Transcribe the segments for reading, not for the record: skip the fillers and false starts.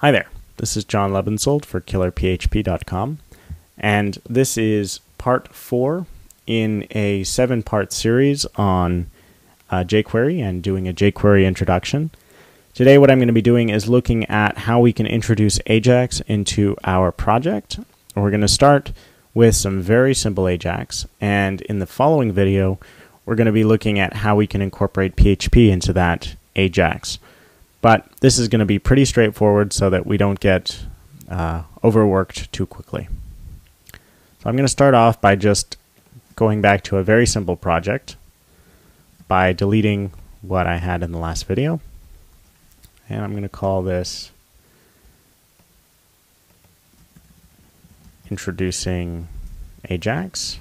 Hi there, this is John Lebonsold for KillerPHP.com, and this is part 4 in a 7-part series on jQuery and doing a jQuery introduction. Today what I'm going to be doing is looking at how we can introduce Ajax into our project. We're going to start with some very simple Ajax, and in the following video we're going to be looking at how we can incorporate PHP into that Ajax. But this is going to be pretty straightforward so that we don't get overworked too quickly. So I'm going to start off by just going back to a very simple project by deleting what I had in the last video. And I'm going to call this Introducing Ajax.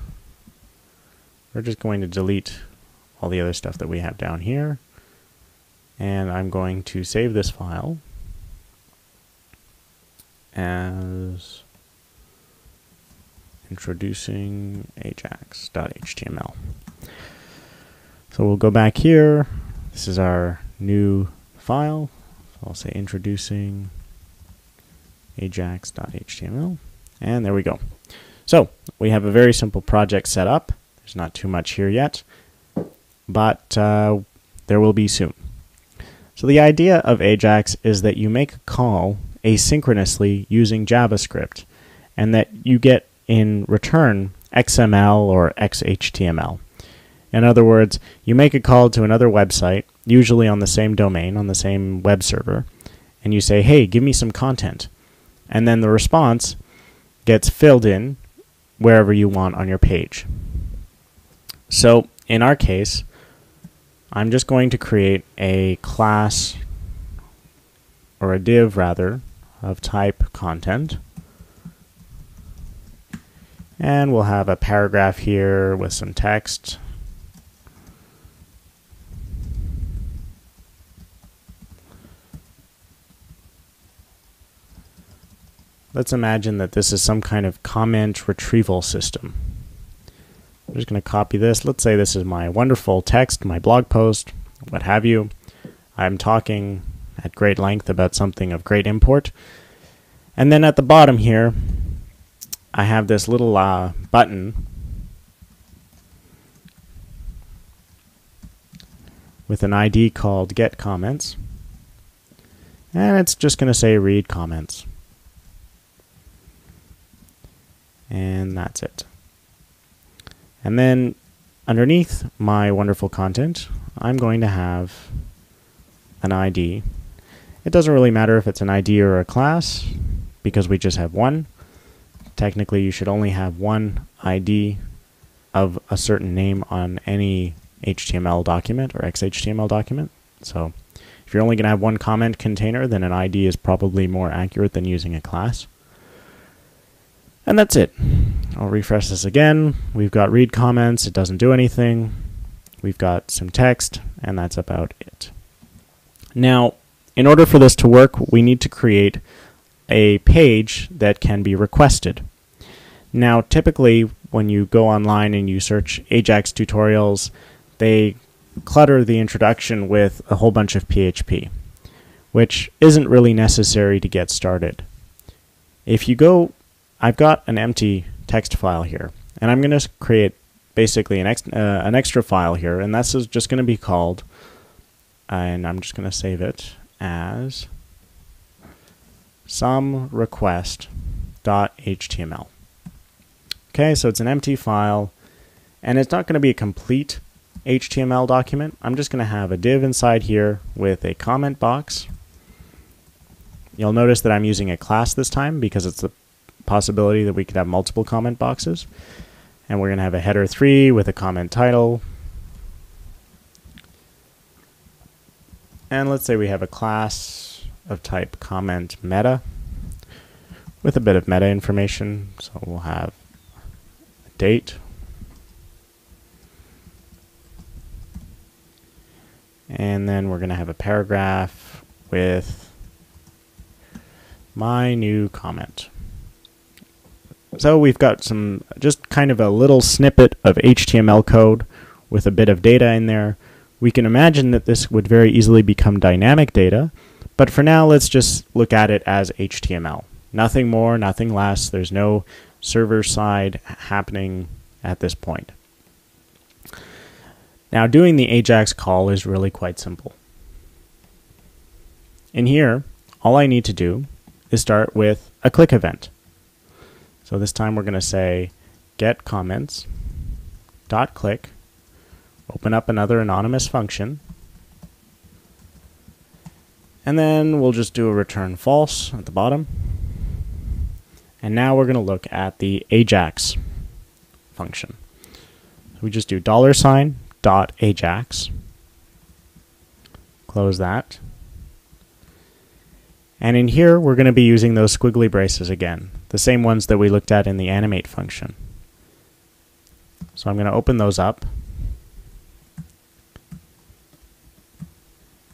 We're just going to delete all the other stuff that we have down here. And I'm going to save this file as introducing ajax.html. So we'll go back here. This is our new file. So I'll say introducing ajax.html. And there we go. So we have a very simple project set up. There's not too much here yet, but there will be soon. So the idea of Ajax is that you make a call asynchronously using JavaScript, and that you get in return XML or XHTML. In other words, you make a call to another website, usually on the same domain, on the same web server, and you say, hey, give me some content. And then the response gets filled in wherever you want on your page. So in our case, I'm just going to create a class, or a div rather, of type content. And we'll have a paragraph here with some text. Let's imagine that this is some kind of comment retrieval system. I'm just going to copy this. Let's say this is my wonderful text, my blog post, what have you. I'm talking at great length about something of great import. And then at the bottom here, I have this little button with an ID called Get Comments. And it's just going to say Read Comments. And that's it. And then underneath my wonderful content, I'm going to have an ID. It doesn't really matter if it's an ID or a class, because we just have one. Technically, you should only have one ID of a certain name on any HTML document or XHTML document. So if you're only going to have one comment container, then an ID is probably more accurate than using a class. And that's it. I'll refresh this again. We've got read comments. It doesn't do anything. We've got some text, and that's about it. Now, in order for this to work, we need to create a page that can be requested. Now, typically, when you go online and you search Ajax tutorials, they clutter the introduction with a whole bunch of PHP, which isn't really necessary to get started. If you go, I've got an empty text file here, and I'm going to create basically an extra file here, and that's just going to be called, and I'm just going to save it as somerequest.html. Okay, so it's an empty file, and it's not going to be a complete HTML document. I'm just going to have a div inside here with a comment box. You'll notice that I'm using a class this time because it's the possibility that we could have multiple comment boxes, and we're going to have a header 3 with a comment title, and let's say we have a class of type comment meta with a bit of meta information. So we'll have a date and then we're going to have a paragraph with my new comment. So we've got some, just kind of a little snippet of HTML code with a bit of data in there. We can imagine that this would very easily become dynamic data But for now, let's just look at it as HTML. Nothing more, nothing less. There's no server side happening at this point. Now, doing the Ajax call is really quite simple. In here, all I need to do is start with a click event. So this time we're going to say get comments dot click, open up another anonymous function, and then we'll just do a return false at the bottom. And now we're going to look at the Ajax function. We just do $.ajax, close that. And in here, we're going to be using those squiggly braces again, the same ones that we looked at in the animate function. So I'm going to open those up.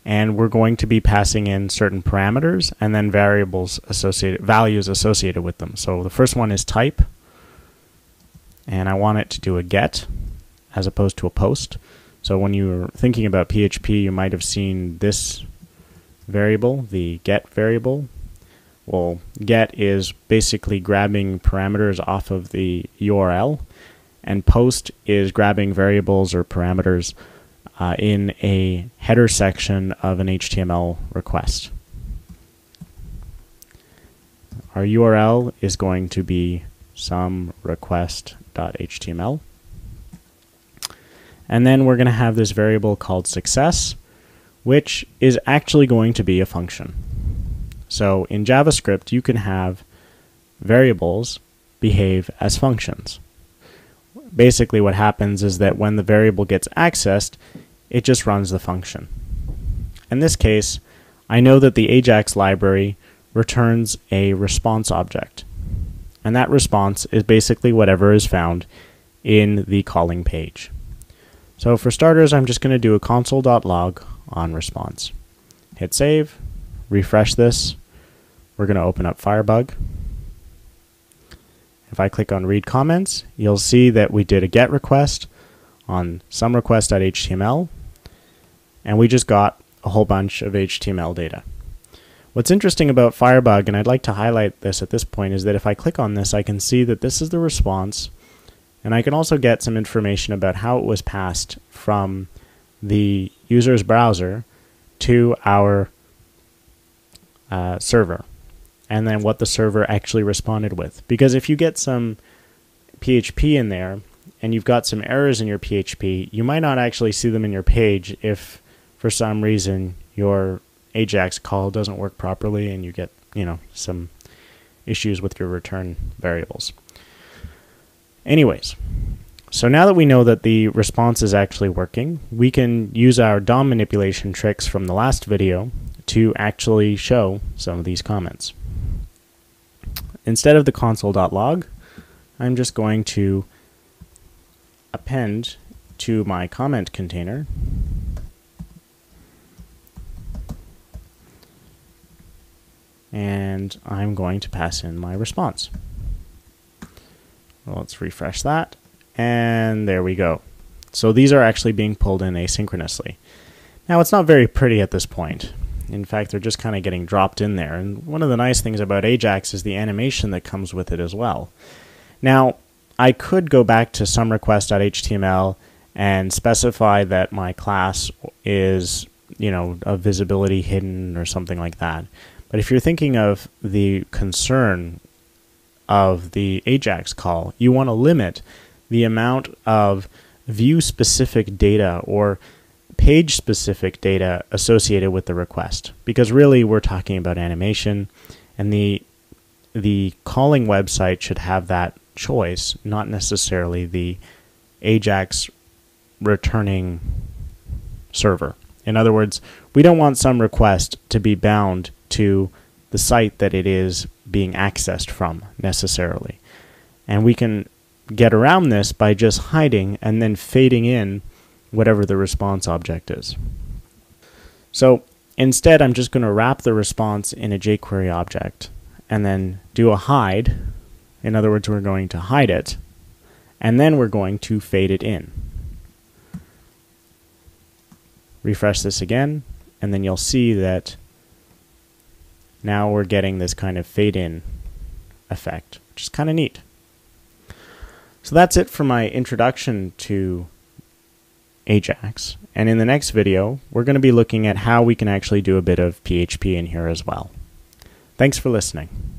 And we're going to be passing in certain parameters and then variables associated, values associated with them. So the first one is type, and I want it to do a get as opposed to a post. So when you were thinking about PHP, you might have seen this variable, the get variable. Well, get is basically grabbing parameters off of the URL, and post is grabbing variables or parameters in a header section of an HTML request. Our URL is going to be some request.html. And then we're going to have this variable called success, which is actually going to be a function. So in JavaScript, you can have variables behave as functions. Basically what happens is that when the variable gets accessed, it just runs the function. In this case, I know that the Ajax library returns a response object. And that response is basically whatever is found in the calling page. So for starters, I'm just going to do a console.log on response. Hit save, refresh this. We're going to open up Firebug. If I click on read comments, you'll see that we did a get request on some request.html, and we just got a whole bunch of HTML data. What's interesting about Firebug, and I'd like to highlight this at this point, is that if I click on this, I can see that this is the response, and I can also get some information about how it was passed from the user's browser to our server, and then what the server actually responded with. Because if you get some PHP in there, and you've got some errors in your PHP, you might not actually see them in your page if for some reason your Ajax call doesn't work properly and you get, some issues with your return variables. Anyways, so now that we know that the response is actually working, we can use our DOM manipulation tricks from the last video to actually show some of these comments. Instead of the console.log, I'm just going to append to my comment container and I'm going to pass in my response. Well, let's refresh that and there we go. So these are actually being pulled in asynchronously. Now it's not very pretty at this point. In fact, they're just kind of getting dropped in there. And one of the nice things about Ajax is the animation that comes with it as well. Now, I could go back to some request.html and specify that my class is, a visibility hidden or something like that. But if you're thinking of the concern of the Ajax call, you want to limit the amount of view-specific data or page-specific data associated with the request, because really we're talking about animation, and the calling website should have that choice, not necessarily the Ajax returning server. In other words, we don't want some request to be bound to the site that it is being accessed from necessarily. And we can get around this by just hiding and then fading in whatever the response object is. So instead, I'm just going to wrap the response in a jQuery object and then do a hide. In other words, we're going to hide it, and then we're going to fade it in. Refresh this again, and then you'll see that now we're getting this kind of fade-in effect, which is kind of neat. So that's it for my introduction to Ajax, and in the next video we're going to be looking at how we can actually do a bit of PHP in here as well. Thanks for listening.